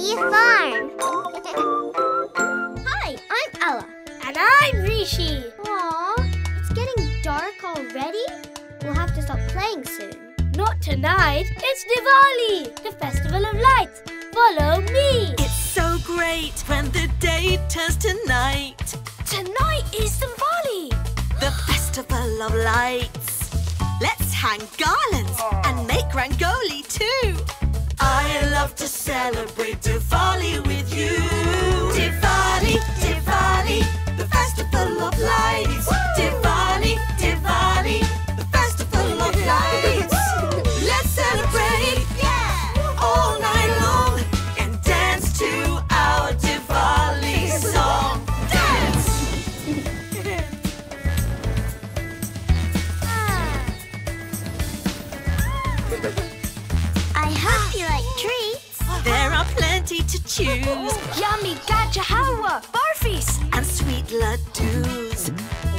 Lellobee Farm. Hi, I'm Ella. And I'm Rishi. Aw, it's getting dark already. We'll have to stop playing soon. Not tonight. It's Diwali, the festival of lights. Follow me. It's so great when the day turns to night. Tonight is Diwali, the festival of lights. Let's hang garlands and make rangoli too. I love to celebrate Diwali with you. Diwali, Diwali, the festival of lights. Woo! Diwali, Diwali, the festival of lights. Let's celebrate, yeah, all night long and dance to our Diwali song. To choose. Yummy gacha halwa, barfies, and sweet ladoos.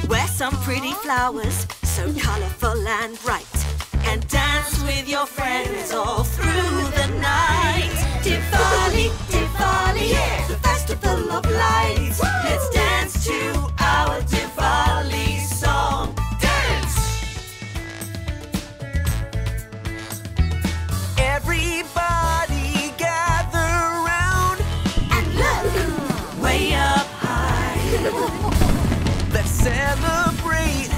Wear some pretty flowers, so colourful and bright, and dance with your friends all through the night. Diwali, Diwali, yeah, the festival of lights. Woo! Let's dance to our Diwali song. Dance! Everybody up high. Let's celebrate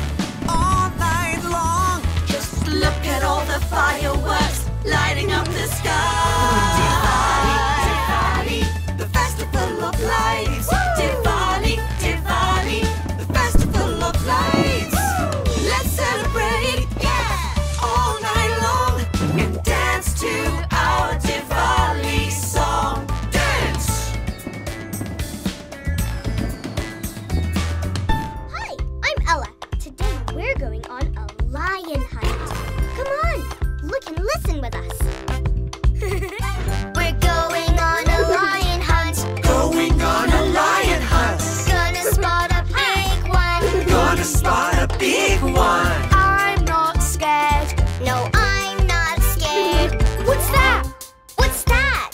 all night long. Just look at all the fireworks lighting up the sky. Diwali, Diwali, the festival of lights. Woo! Diwali, Diwali, the festival of lights. Woo! Let's celebrate, yeah, all night long and dance to our Diwali song. Listen with us. We're going on a lion hunt. Going on a lion hunt. Gonna spot a big one. Gonna spot a big one. I'm not scared. No, I'm not scared. What's that? What's that?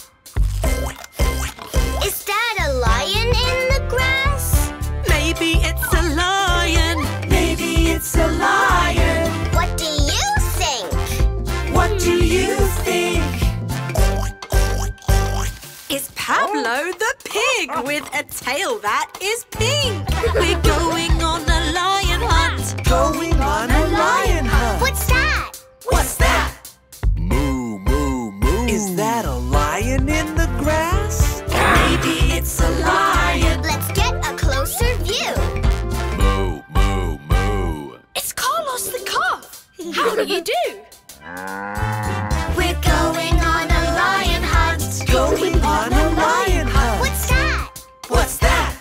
Is that a lion in the grass? Maybe it's a lion. Maybe it's a lion. What do you think? What do you think? It's Pablo the pig with a tail that is pink. We're going on a lion hunt. Going on a lion hunt. What's that? What's that? Moo, moo, moo. Is that a lion in the grass? Maybe it's a lion. Let's get a closer view. Moo, moo, moo. It's Carlos the calf. How do you do? We're going on a lion hunt. Going on a lion hunt. What's that? What's that?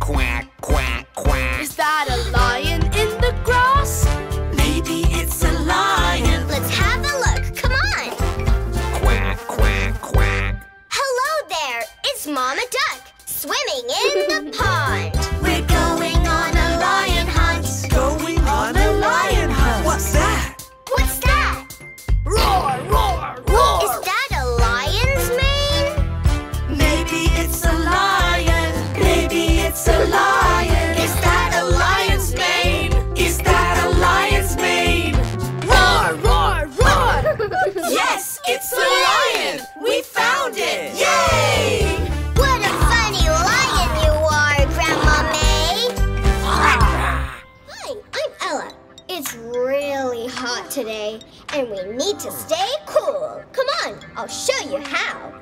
Quack, quack, quack. Is that a lion in the grass? Maybe it's a lion. Let's have a look, come on. Quack, quack, quack. Hello there, it's Mama Duck, swimming in the pond. We're going on a lion hunt. Going on a lion hunt. What's that? What's that? Roar, roar, roar! Is that a lion's mane? Maybe it's a lion. Maybe it's a lion. Is that a lion's mane? Is that a lion's mane? Roar, roar, roar! Yes, it's a lion! We found it! Yay! What a funny lion you are, Grandma May! Hi, I'm Ella. It's really hot today, and we need to stay cool. Come on, I'll show you how.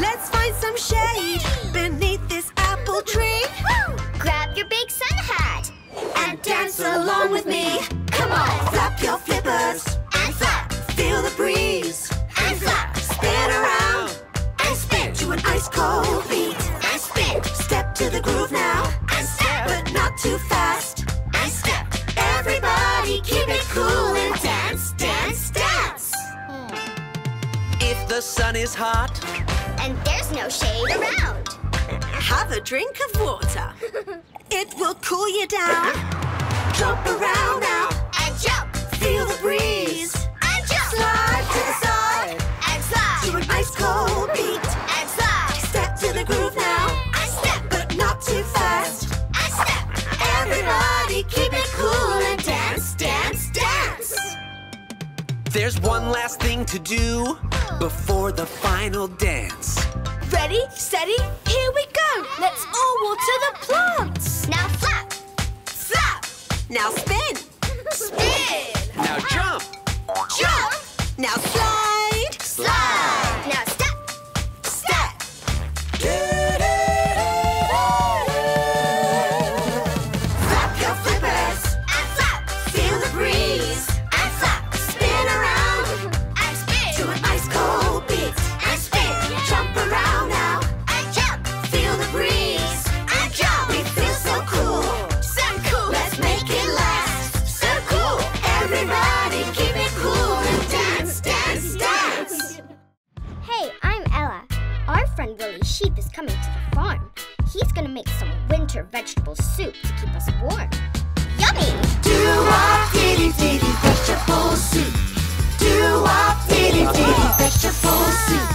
Let's find some shade beneath this apple tree. Woo! Grab your big sun hat and dance along with me. Come on, flap your flippers and flap. Feel the breeze and flap. Spin around and spin to an ice cold beat and spin. Step to the groove now and step, but not too fast. And step. Everybody keep it cool and dance, dance, dance. If the sun is hot and there's no shade around, have a drink of water. It will cool you down. Jump around now and jump. Feel the breeze and jump. Slide to the side There's one last thing to do before the final dance. Ready, steady, here we go. Let's all water the plants. Now flap, flap. Now spin, spin. Now jump, jump. Now slide, slide. Now step, step. Flap your flippers and flap. Feel the breeze and flap. Spin around and spin to an ice cold beat and spin. Jump around now and jump. Feel the breeze and jump. We feel so cool, so cool. Let's make it last, so cool. Everybody keep it cool and dance, dance, dance. Hey, I'm Ella. Our friend Willie's sheep is coming to the farm. He's gonna make some winter vegetable soup to keep us warm. Yummy! Doo-wop, diddy, diddy, vegetable soup. Doo-wop, diddy, diddy, vegetable soup.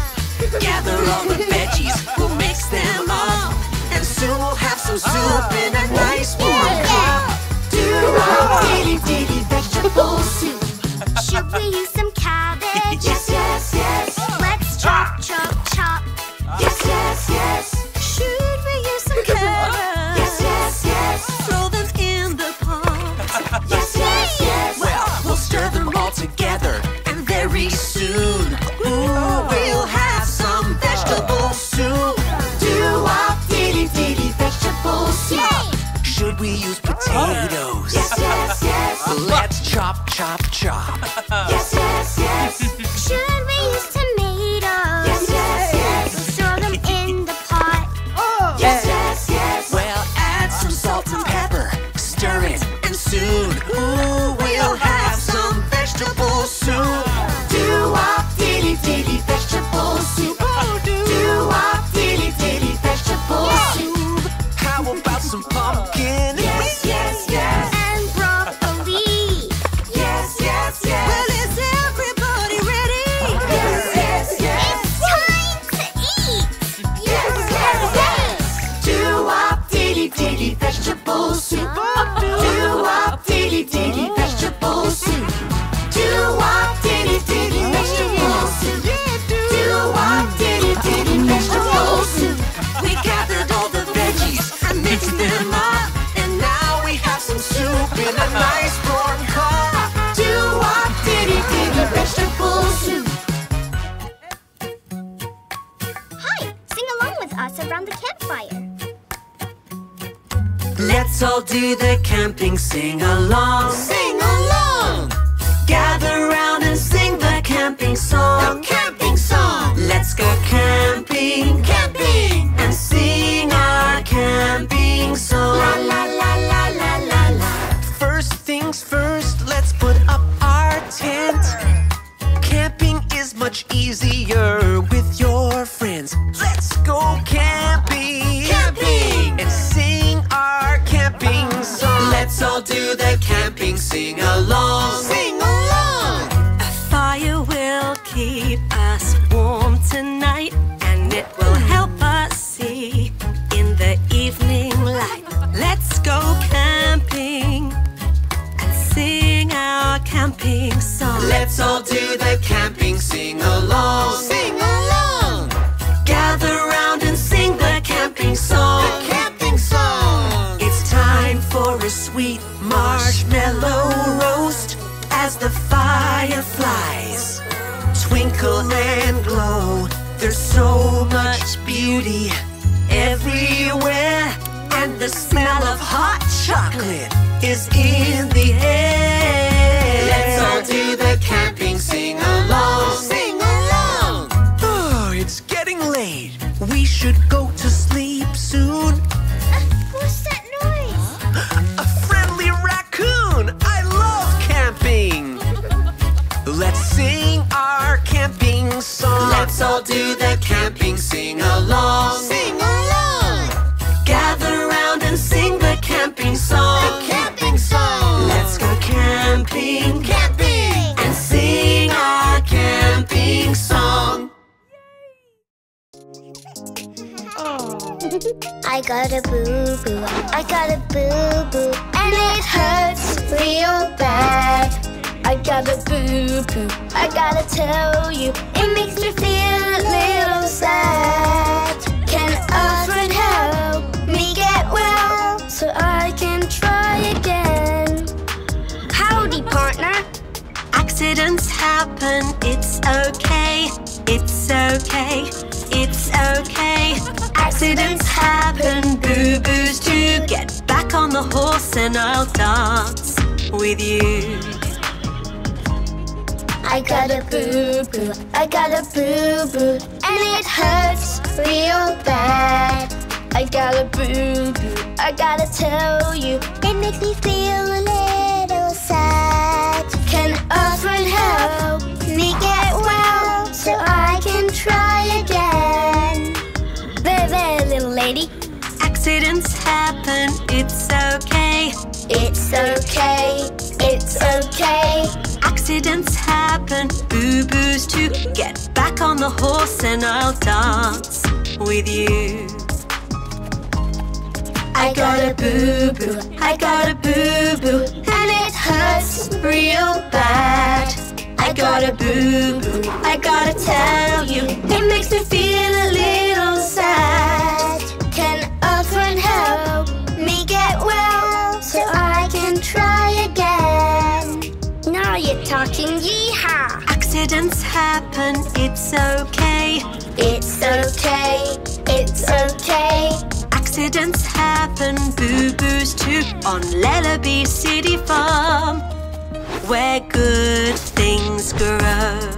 Gather all the veggies, we'll mix them up. And soon we'll have some soup in a nice warm cup. Doo-wop, diddy, diddy, vegetable soup. Should we use some cabbage? Yes, yes, yes. Let's chop, chop, chop. Yes, yes, yes. Should we use some carrots? Yes, yes, yes. Throw them in the pot. Yes, yes, yes. Well, we'll stir them all together, and very soon, ooh, we'll have some vegetable soup. Doo-wop, diddy, diddy, vegetable soup. Should we use potatoes? Yes, yes, yes. Let's chop, chop, chop. Yes, yes, yes. Should we use tomatoes? Yes, yes, yes. Throw them in the pot. Yes, yes, yes. Well, add some salt and pepper. Stir it, and soon, ooh, we'll have some vegetable soup. Doo-wop, diddy, diddy, vegetable soup. Doo-wop, diddy, diddy, vegetable soup. How about some pumpkin? Yes, yes, yes. And broccoli. Yes, yes, yes. Well, is everybody ready? Yes, yes, yes. It's time to eat. Yes, yes, yes. Doo-wop, diddy, diddy, vegetable soup. Doo-wop, diddy, diddy, vegetable soup. Doo-wop, diddy, diddy, vegetable soup. Doo-wop, diddy, diddy, vegetable soup. We gathered all the veggies and mixed them up, and now we have some soup in a nice warm cup. Doo-wop, diddy, diddy, vegetable soup. Hi, sing along with us around the campfire. Let's all do the camping sing-along. Sing along! Gather round and sing the camping song. The camping song! Let's go camping, camping! And sing our camping song. La la la la la la la. First things first, let's put up our tent. Camping is much easier with your friends. Let's go camping, camping! And sing our camping song. Let's all do the camping sing-along. Sing along! A fire will keep us warm tonight, and it will help us see in the evening light. Let's go camping and sing our camping song. Let's all do the camping sing-along. Sing along! Gather round and sing the camping song. The camping song! It's time for a sweet marshmallow roast as the fireflies twinkle and glow. There's so much beauty everywhere, and the smell of hot chocolate is in the air. Let's all do the camping sing-along. Sing along! Oh, it's getting late. We should go to sleep soon. What's that noise? A friendly raccoon! I love camping! Let's sing our camping song. Let's all do the camping sing-along. Sing along! Gather round and sing the camping song. The camping song! Let's go camping, camping! And sing our camping song. I got a boo-boo, I got a boo-boo, and it hurts real bad. I got got a boo-boo. I gotta tell you, it makes me feel a little sad. Can Alfred help me get well so I can try again? Howdy, partner. Accidents happen, it's okay. It's okay, it's okay. Accidents happen, boo-boos too. Get back on the horse and I'll dance with you. I got a boo-boo, I got a boo-boo, and it hurts real bad. I got a boo-boo, I gotta tell you, it makes me feel a little sad. Can Alfred help me get well so I can try again? There, there, little lady. Accidents happen, it's okay. It's okay, it's okay. Accidents happen, boo-boos too. Get back on the horse and I'll dance with you. I got a boo-boo, I got a boo-boo, and it hurts real bad. I got a boo-boo, I gotta tell you, it makes me feel a little sad. Can Alfred help me get well so I can try again? Now you're talking, yee-haw. Accidents happen, it's okay. It's okay, it's okay. Accidents happen, boo-boos too, on Lellobee City Farm, where good things grow.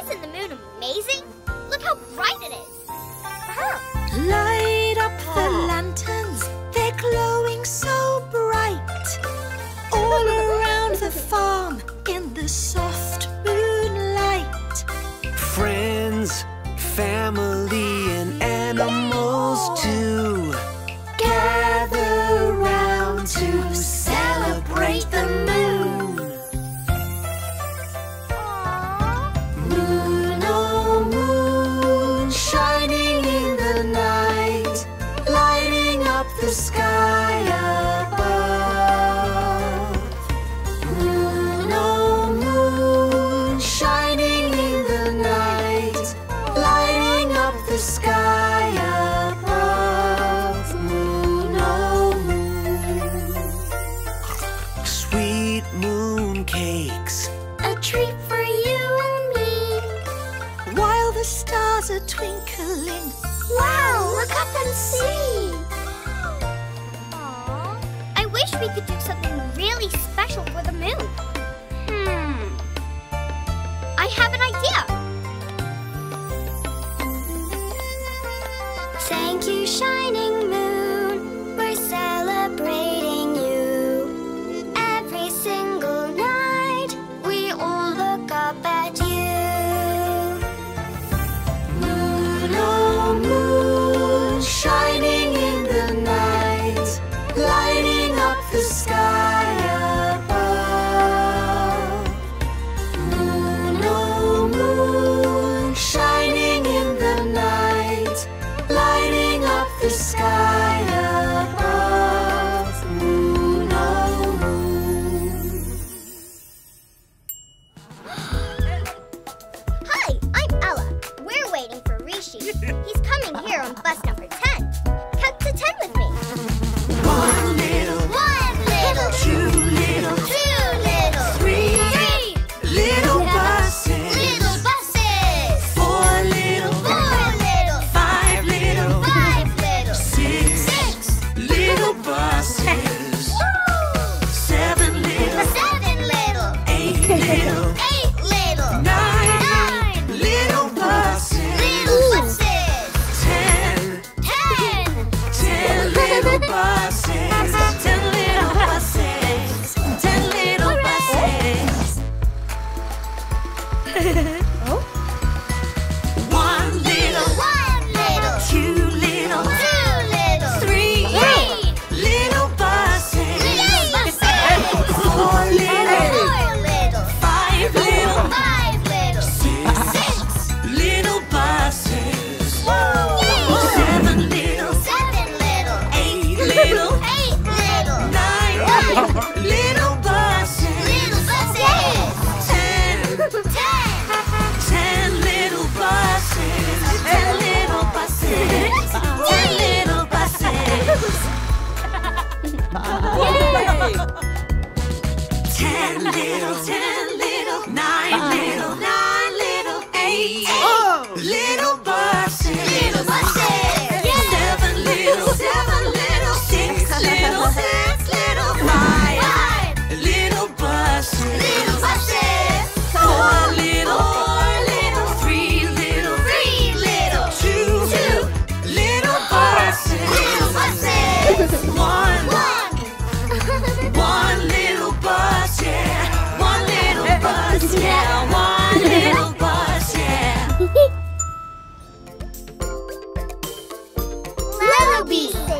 Isn't the moon amazing? Look how bright it is! Huh. Light up the lanterns, they're glowing so bright. All around the farm, in the soft moonlight. Friends, family and animals too, gather round to celebrate the moon. The sky above, moon, oh moon, shining in the night, lighting up the sky above, moon, oh moon. Sweet moon cakes, a treat for you and me, while the stars are twinkling. Wow, look up and see. I wish we could do something really special for the moon. I have an idea. Thank you, shining moon. We're celebrating you. Every single night, we all look up at you. Moon, oh moon, shining in the night, lighting the sky above, moon, oh moon, shining in the night, lighting up the sky above, moon, oh moon. Hi, I'm Ella. We're waiting for Rishi. He's coming here on bus number 10. Count to 10 with me. Little buses, 9 little buses, 10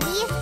Daddy.